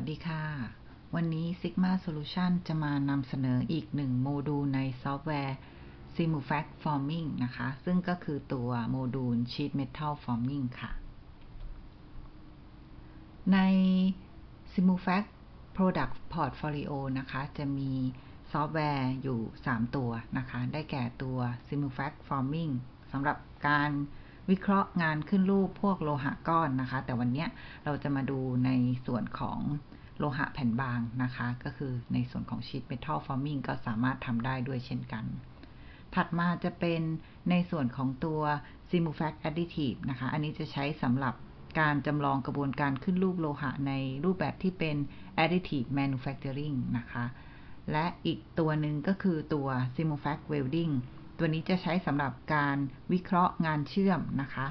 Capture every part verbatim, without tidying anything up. วัสดีค่ะวันนี้ Sigma Solution จะมานำเสนออีกหนึ่งโมดูลในซอฟต์แวร์ Simufact Forming นะคะซึ่งก็คือตัวโมดูล Sheet Metal Forming ค่ะใน Simufact Product Portfolio นะคะจะมีซอฟต์แวร์อยู่สามตัวนะคะได้แก่ตัว Simufact Forming สำหรับการวิเคราะห์งานขึ้นรูปพวกโลหะก้อนนะคะแต่วันนี้เราจะมาดูในส่วนของโลหะแผ่นบางนะคะก็คือในส่วนของ Sheet Metal Forming ก็สามารถทำได้ด้วยเช่นกันถัดมาจะเป็นในส่วนของตัว Simufact Additive นะคะอันนี้จะใช้สำหรับการจำลองกระบวนการขึ้นรูปโลหะในรูปแบบที่เป็น Additive Manufacturing นะคะและอีกตัวหนึ่งก็คือตัว Simufact Weldingตัวนี้จะใช้สำหรับการวิเคราะห์งานเชื่อมนะคะ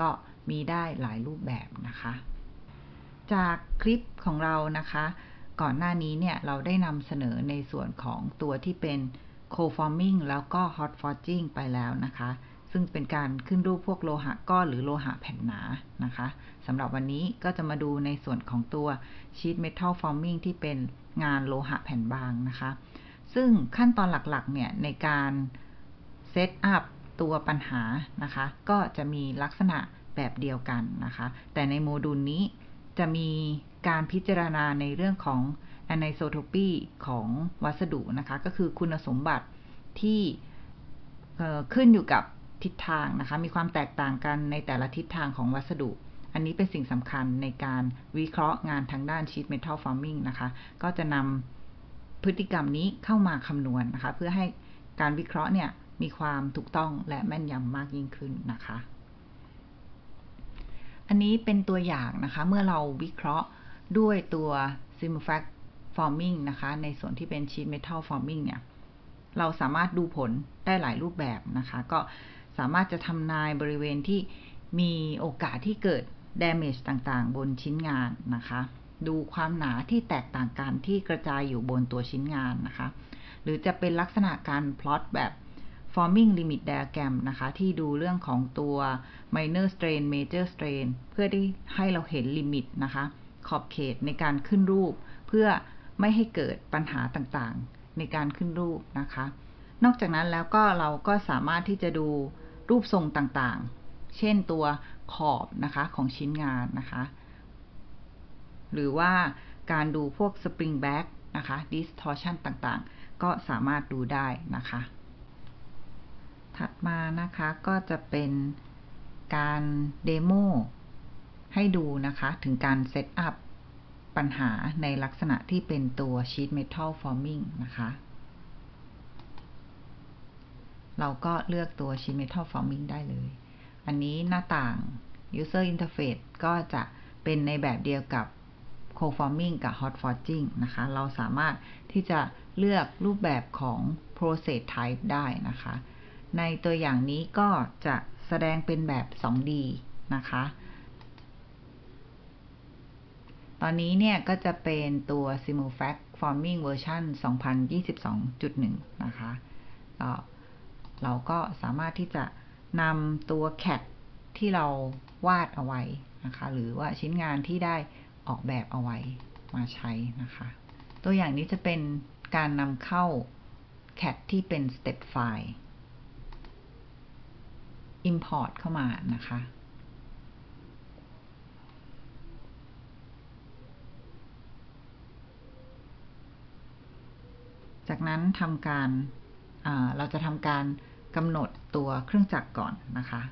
ก็มีได้หลายรูปแบบนะคะจากคลิปของเรานะคะก่อนหน้านี้เนี่ยเราได้นำเสนอในส่วนของตัวที่เป็น Co-forming แล้วก็ Hot forging ไปแล้วนะคะซึ่งเป็นการขึ้นรูปพวกโลหะก้อนหรือโลหะแผ่นหนานะคะสำหรับวันนี้ก็จะมาดูในส่วนของตัว Sheet Metal Forming ที่เป็นงานโลหะแผ่นบางนะคะซึ่งขั้นตอนหลักๆเนี่ยในการเซตอัพตัวปัญหานะคะก็จะมีลักษณะแบบเดียวกันนะคะแต่ในโมดูลนี้จะมีการพิจารณาในเรื่องของ anisotropy ของวัสดุนะคะก็คือคุณสมบัติที่ขึ้นอยู่กับทิศทางนะคะมีความแตกต่างกันในแต่ละทิศทางของวัสดุอันนี้เป็นสิ่งสำคัญในการวิเคราะห์งานทางด้าน sheet metal forming นะคะก็จะนำพฤติกรรมนี้เข้ามาคำนวณ น, นะคะเพื่อให้การวิเคราะห์เนี่ยมีความถูกต้องและแม่นยำมากยิ่งขึ้นนะคะอันนี้เป็นตัวอย่างนะคะเมื่อเราวิเคราะห์ด้วยตัว Simufact Forming นะคะในส่วนที่เป็น Sheet Metal Forming เนี่ยเราสามารถดูผลได้หลายรูปแบบนะคะก็สามารถจะทำนายบริเวณที่มีโอกาสที่เกิด damage ต่างๆบนชิ้นงานนะคะดูความหนาที่แตกต่างกันที่กระจายอยู่บนตัวชิ้นงานนะคะหรือจะเป็นลักษณะการ plot แบบ forming limit diagram นะคะที่ดูเรื่องของตัว minor strain major strain เพื่อที่ให้เราเห็นลิมิตนะคะขอบเขตในการขึ้นรูปเพื่อไม่ให้เกิดปัญหาต่างๆในการขึ้นรูปนะคะนอกจากนั้นแล้วก็เราก็สามารถที่จะดูรูปทรงต่างๆเช่นตัวขอบนะคะของชิ้นงานนะคะหรือว่าการดูพวก spring back นะคะ distortion ต่างๆก็สามารถดูได้นะคะถัดมานะคะก็จะเป็นการเดโมให้ดูนะคะถึงการเซตอัพปัญหาในลักษณะที่เป็นตัว Sheet Metal Forming นะคะเราก็เลือกตัว Sheet Metal Forming ได้เลยอันนี้หน้าต่าง User Interface ก็จะเป็นในแบบเดียวกับ Co-forming กับ Hot forging นะคะเราสามารถที่จะเลือกรูปแบบของ Process Type ได้นะคะในตัวอย่างนี้ก็จะแสดงเป็นแบบ ทู ดี นะคะตอนนี้เนี่ยก็จะเป็นตัว Simufact Forming Version สองพันยี่สิบสองจุดหนึ่ง นะคะเราก็สามารถที่จะนำตัว แคด ที่เราวาดเอาไว้นะคะหรือว่าชิ้นงานที่ได้ออกแบบเอาไว้มาใช้นะคะตัวอย่างนี้จะเป็นการนำเข้า แคด ที่เป็น Step File import เข้ามานะคะจากนั้นทำการเราจะทำการกำหนดตัวเครื่องจักรก่อนนะคะ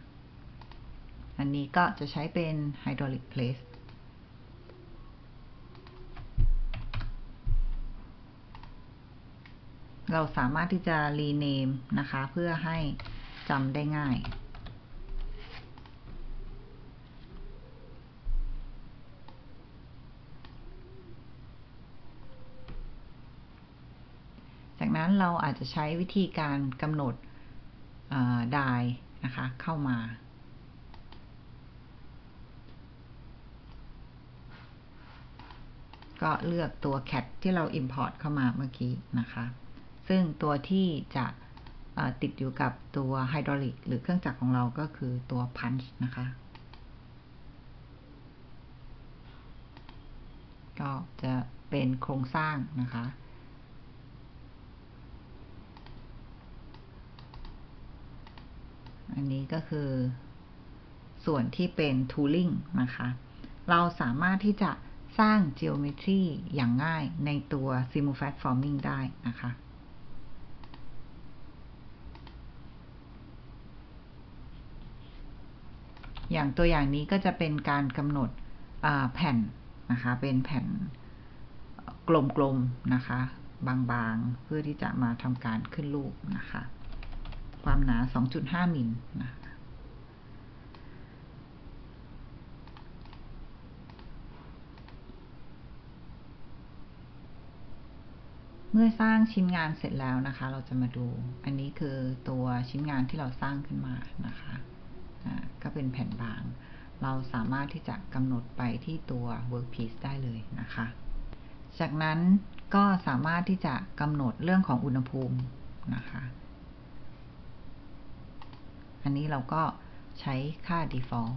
อันนี้ก็จะใช้เป็นไฮดรอลิกเพรสเราสามารถที่จะรีเนมนะคะเพื่อให้จำได้ง่ายนั้นเราอาจจะใช้วิธีการกำหนดไดร์นะคะเข้ามาก็เลือกตัว แคด ที่เรา import เข้ามาเมื่อกี้นะคะซึ่งตัวที่จะติดอยู่กับตัวไฮดรอลิกหรือเครื่องจักรของเราก็คือตัว punch นะคะ ก็จะเป็นโครงสร้างนะคะอันนี้ก็คือส่วนที่เป็น tooling นะคะเราสามารถที่จะสร้าง geometry อย่างง่ายในตัว Simufact Forming ได้นะคะอย่างตัวอย่างนี้ก็จะเป็นการกำหนดแผ่นนะคะเป็นแผ่นกลมๆนะคะบางๆเพื่อที่จะมาทำการขึ้นรูปนะคะความหนา สองจุดห้า มิลนะคะเมื่อสร้างชิ้นงานเสร็จแล้วนะคะเราจะมาดูอันนี้คือตัวชิ้นงานที่เราสร้างขึ้นมานะคะก็เป็นแผ่นบางเราสามารถที่จะกำหนดไปที่ตัว workpiece ได้เลยนะคะจากนั้นก็สามารถที่จะกำหนดเรื่องของอุณหภูมินะคะอันนี้เราก็ใช้ค่า default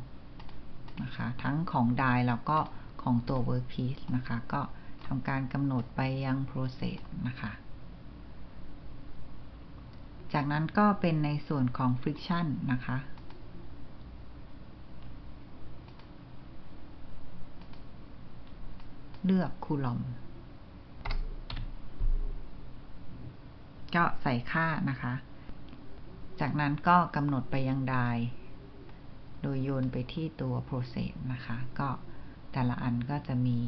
นะคะทั้งของ die แล้วก็ของตัว workpiece นะคะก็ทำการกำหนดไปยัง process นะคะจากนั้นก็เป็นในส่วนของ friction นะคะเลือกคูลอมก็ใส่ค่านะคะจากนั้นก็กำหนดไปยังไดร์โดยโยนไปที่ตัว process นะคะก็แต่ละอันก็จะมี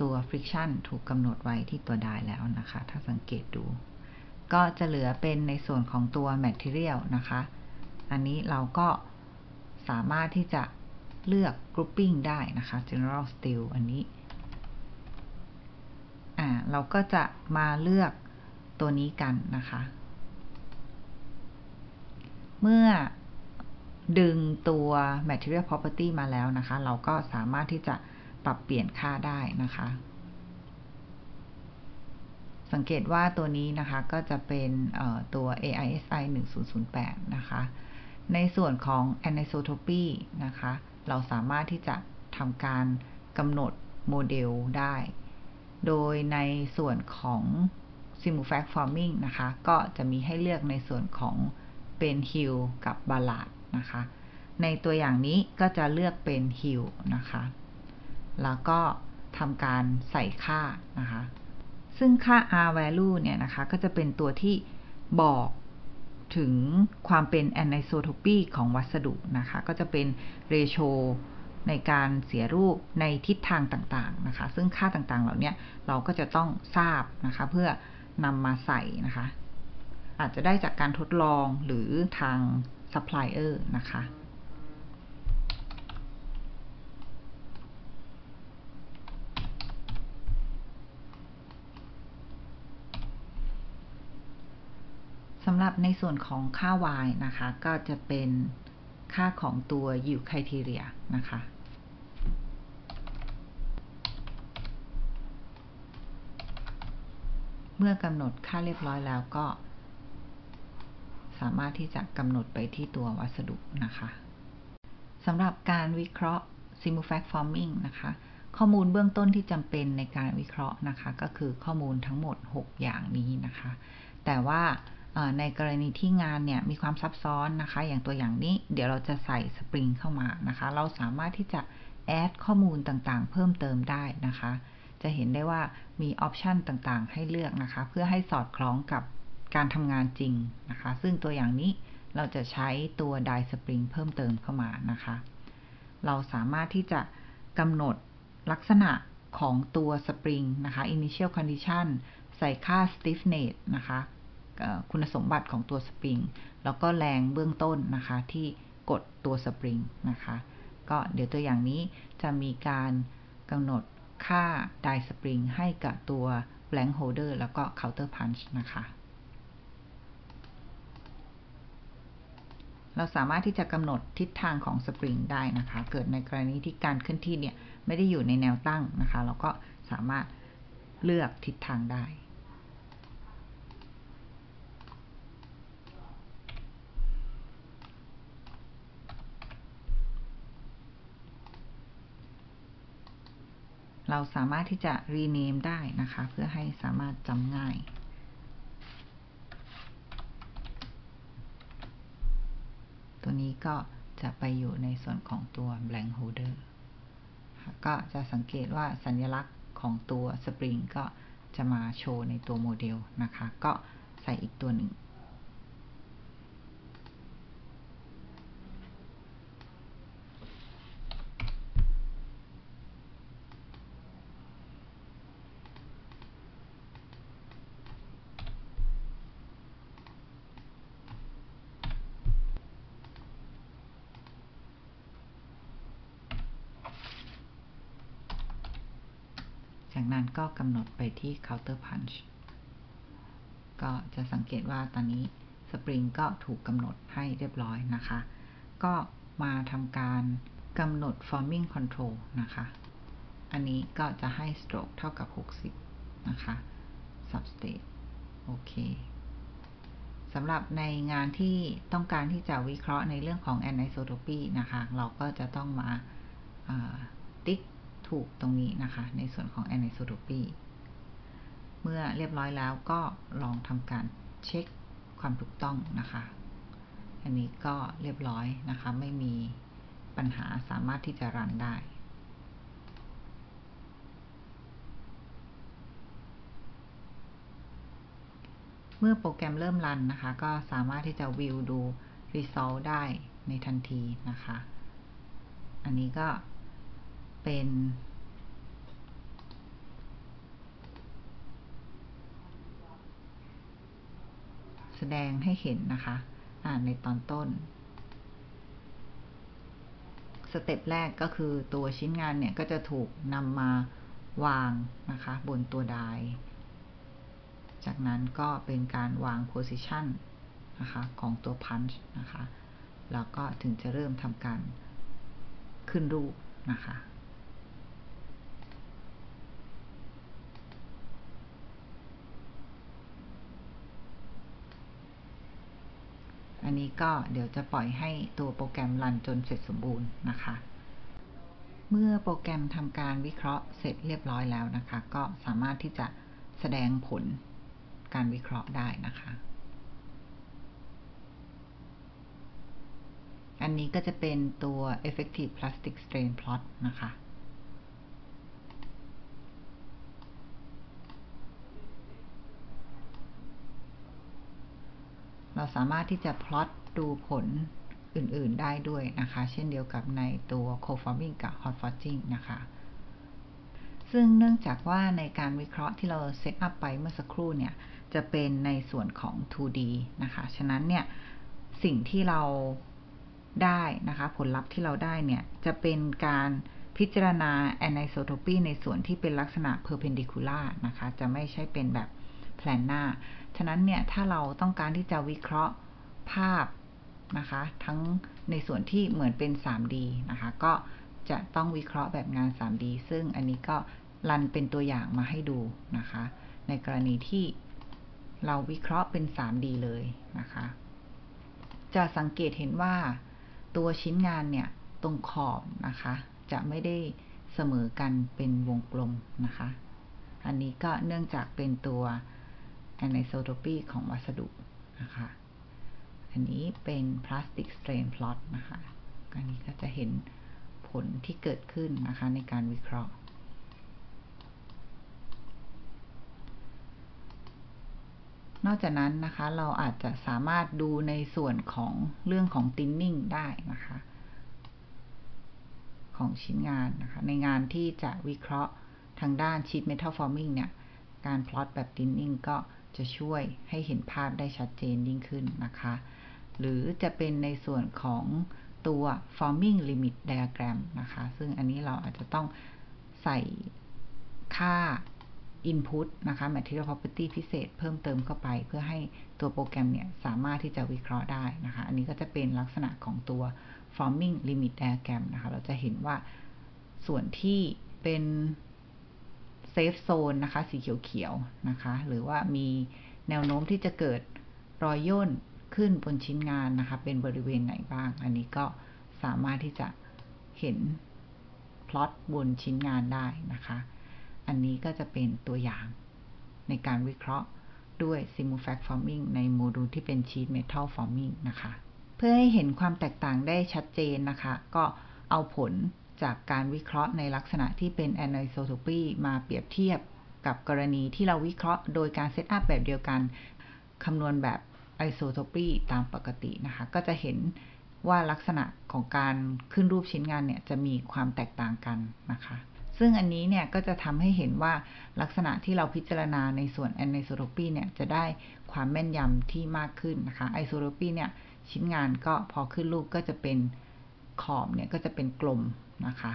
ตัว friction ถูกกำหนดไว้ที่ตัวไดร์แล้วนะคะถ้าสังเกตดูก็จะเหลือเป็นในส่วนของตัว material นะคะอันนี้เราก็สามารถที่จะเลือก grouping ได้นะคะ general steel อันนี้อ่าเราก็จะมาเลือกตัวนี้กันนะคะเมื่อดึงตัว material property มาแล้วนะคะเราก็สามารถที่จะปรับเปลี่ยนค่าได้นะคะสังเกตว่าตัวนี้นะคะก็จะเป็นตัว เอ ไอ เอส ไอ หนึ่งศูนย์ศูนย์แปดนะคะในส่วนของ anisotropy นะคะเราสามารถที่จะทำการกำหนดโมเดลได้โดยในส่วนของ Simufact Forming นะคะก็จะมีให้เลือกในส่วนของเป็น Hill กับ Balad นะคะในตัวอย่างนี้ก็จะเลือกเป็น Hill นะคะแล้วก็ทำการใส่ค่านะคะซึ่งค่า R value เนี่ยนะคะก็จะเป็นตัวที่บอกถึงความเป็น anisotropy ของวัสดุนะคะก็จะเป็น ratio ในการเสียรูปในทิศทางต่างๆนะคะซึ่งค่าต่างๆเหล่านี้เราก็จะต้องทราบนะคะเพื่อนำมาใส่นะคะอาจจะได้จากการทดลองหรือทาง supplier นะคะสำหรับในส่วนของค่า y นะคะก็จะเป็นค่าของตัว yield criteria นะคะเมื่อกำหนดค่าเรียบร้อยแล้วก็สามารถที่จะกำหนดไปที่ตัววัสดุนะคะสำหรับการวิเคราะห์ Simufact Forming นะคะข้อมูลเบื้องต้นที่จำเป็นในการวิเคราะห์นะคะก็คือข้อมูลทั้งหมดหกอย่างนี้นะคะแต่ว่าในกรณีที่งานเนี่ยมีความซับซ้อนนะคะอย่างตัวอย่างนี้เดี๋ยวเราจะใส่สปริงเข้ามานะคะเราสามารถที่จะแอดข้อมูลต่างๆเพิ่มเติมได้นะคะจะเห็นได้ว่ามีออปชันต่างๆให้เลือกนะคะเพื่อให้สอดคล้องกับการทำงานจริงนะคะซึ่งตัวอย่างนี้เราจะใช้ตัวไดสปริงเพิ่มเติมเข้ามานะคะเราสามารถที่จะกำหนดลักษณะของตัวสปริงนะคะ initial condition ใส่ค่า stiffness นะคะคุณสมบัติของตัวสปริงแล้วก็แรงเบื้องต้นนะคะที่กดตัวสปริงนะคะก็เดี๋ยวตัวอย่างนี้จะมีการกำหนดค่า die spring ให้กับตัว blank holder แล้วก็ counter punch นะคะเราสามารถที่จะกำหนดทิศทางของสปริงได้นะคะเกิดในกรณีที่การเคลื่อนที่เนี่ยไม่ได้อยู่ในแนวตั้งนะคะเราก็สามารถเลือกทิศทางได้ เราสามารถที่จะ rename ได้นะคะเพื่อให้สามารถจำง่ายตัวนี้ก็จะไปอยู่ในส่วนของตัว blank holder ก็จะสังเกตว่าสัญลักษณ์ของตัว spring ก็จะมาโชว์ในตัวโมเดลนะคะก็ใส่อีกตัวหนึ่งจากนั้นก็กำหนดไปที่ counter punch ก็จะสังเกตว่าตอนนี้ spring ก็ถูกกำหนดให้เรียบร้อยนะคะก็มาทำการกำหนด forming control นะคะอันนี้ก็จะให้ stroke เท่ากับหกสิบนะคะ substate โอเคสำหรับในงานที่ต้องการที่จะวิเคราะห์ในเรื่องของ anisotropy นะคะเราก็จะต้องมาติ๊กถูกตรงนี้นะคะในส่วนของ anisotropy เมื่อเรียบร้อยแล้วก็ลองทำการเช็คความถูกต้องนะคะอันนี้ก็เรียบร้อยนะคะไม่มีปัญหาสามารถที่จะรันได้เมื่อโปรแกรมเริ่มรันนะคะก็สามารถที่จะวิวดู result ได้ในทันทีนะคะอันนี้ก็เป็นแสดงให้เห็นนะคะอ่าในตอนต้นสเต็ปแรกก็คือตัวชิ้นงานเนี่ยก็จะถูกนำมาวางนะคะบนตัวไดร์จากนั้นก็เป็นการวาง position นะคะของตัว punch นะคะแล้วก็ถึงจะเริ่มทำการขึ้นรูปนะคะอันนี้ก็เดี๋ยวจะปล่อยให้ตัวโปรแกรมรันจนเสร็จสมบูรณ์นะคะเมื่อโปรแกรมทำการวิเคราะห์เสร็จเรียบร้อยแล้วนะคะก็สามารถที่จะแสดงผลการวิเคราะห์ได้นะคะอันนี้ก็จะเป็นตัว effective plastic strain plot นะคะเราสามารถที่จะพลอตดูผลอื่นๆได้ด้วยนะคะเช่นเดียวกับในตัว co-forming กับ hot forging นะคะซึ่งเนื่องจากว่าในการวิเคราะห์ที่เราเซตอัพไปเมื่อสักครู่เนี่ยจะเป็นในส่วนของ ทู ดี นะคะฉะนั้นเนี่ยสิ่งที่เราได้นะคะผลลัพธ์ที่เราได้เนี่ยจะเป็นการพิจารณา anisotropy ในส่วนที่เป็นลักษณะ perpendicular นะคะจะไม่ใช่เป็นแบบแพลนหน้าฉะนั้นเนี่ยถ้าเราต้องการที่จะวิเคราะห์ภาพนะคะทั้งในส่วนที่เหมือนเป็น ทรี ดี นะคะก็จะต้องวิเคราะห์แบบงาน ทรี ดี ซึ่งอันนี้ก็รันเป็นตัวอย่างมาให้ดูนะคะในกรณีที่เราวิเคราะห์เป็น ทรี ดี เลยนะคะจะสังเกตเห็นว่าตัวชิ้นงานเนี่ยตรงขอบนะคะจะไม่ได้เสมอกันเป็นวงกลมนะคะอันนี้ก็เนื่องจากเป็นตัวanisotropy ของวัสดุนะคะอันนี้เป็น plastic strain plot นะคะอันนี้ก็จะเห็นผลที่เกิดขึ้นนะคะในการวิเคราะห์นอกจากนั้นนะคะเราอาจจะสามารถดูในส่วนของเรื่องของ thinning ได้นะคะของชิ้นงานนะคะในงานที่จะวิเคราะห์ทางด้าน sheet metal forming เนี่ยการพลอตแบบ thinning ก็จะช่วยให้เห็นภาพได้ชัดเจนยิ่งขึ้นนะคะหรือจะเป็นในส่วนของตัว forming limit diagram นะคะซึ่งอันนี้เราอาจจะต้องใส่ค่า input นะคะ material property พิเศษเพิ่มเติมเข้าไปเพื่อให้ตัวโปรแกรมเนี่ยสามารถที่จะวิเคราะห์ได้นะคะอันนี้ก็จะเป็นลักษณะของตัว forming limit diagram นะคะเราจะเห็นว่าส่วนที่เป็นเซฟโซนนะคะสีเขียวๆนะคะหรือว่ามีแนวโน้มที่จะเกิดรอยย่นขึ้นบนชิ้นงานนะคะเป็นบริเวณไหนบ้างอันนี้ก็สามารถที่จะเห็นพลอตบนชิ้นงานได้นะคะ อันนี้ก็จะเป็นตัวอย่างในการวิเคราะห์ด้วย Simufact Forming ในโมดูลที่เป็น Sheet Metal Forming นะคะเพื่อให้เห็นความแตกต่างได้ชัดเจนนะคะก็เอาผลจากการวิเคราะห์ในลักษณะที่เป็น Anisotropy มาเปรียบเทียบกับกรณีที่เราวิเคราะห์โดยการเซตอัพแบบเดียวกันคำนวณแบบ Anisotropy ตามปกตินะคะก็จะเห็นว่าลักษณะของการขึ้นรูปชิ้นงานเนี่ยจะมีความแตกต่างกันนะคะซึ่งอันนี้เนี่ยก็จะทำให้เห็นว่าลักษณะที่เราพิจารณาในส่วน Anisotropy เนี่ยจะได้ความแม่นยำที่มากขึ้นนะคะ Anisotropy เนี่ยชิ้นงานก็พอขึ้นรูปก็จะเป็นขอบเนี่ยก็จะเป็นกลมนะคะ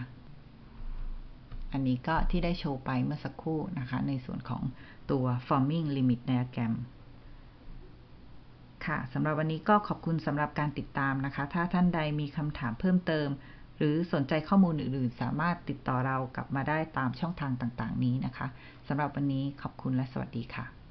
อันนี้ก็ที่ได้โชว์ไปเมื่อสักครู่นะคะในส่วนของตัว forming limit diagram ค่ะสำหรับวันนี้ก็ขอบคุณสำหรับการติดตามนะคะถ้าท่านใดมีคำถามเพิ่มเติมหรือสนใจข้อมูลอื่นๆสามารถติดต่อเรากลับมาได้ตามช่องทางต่างๆนี้นะคะสำหรับวันนี้ขอบคุณและสวัสดีค่ะ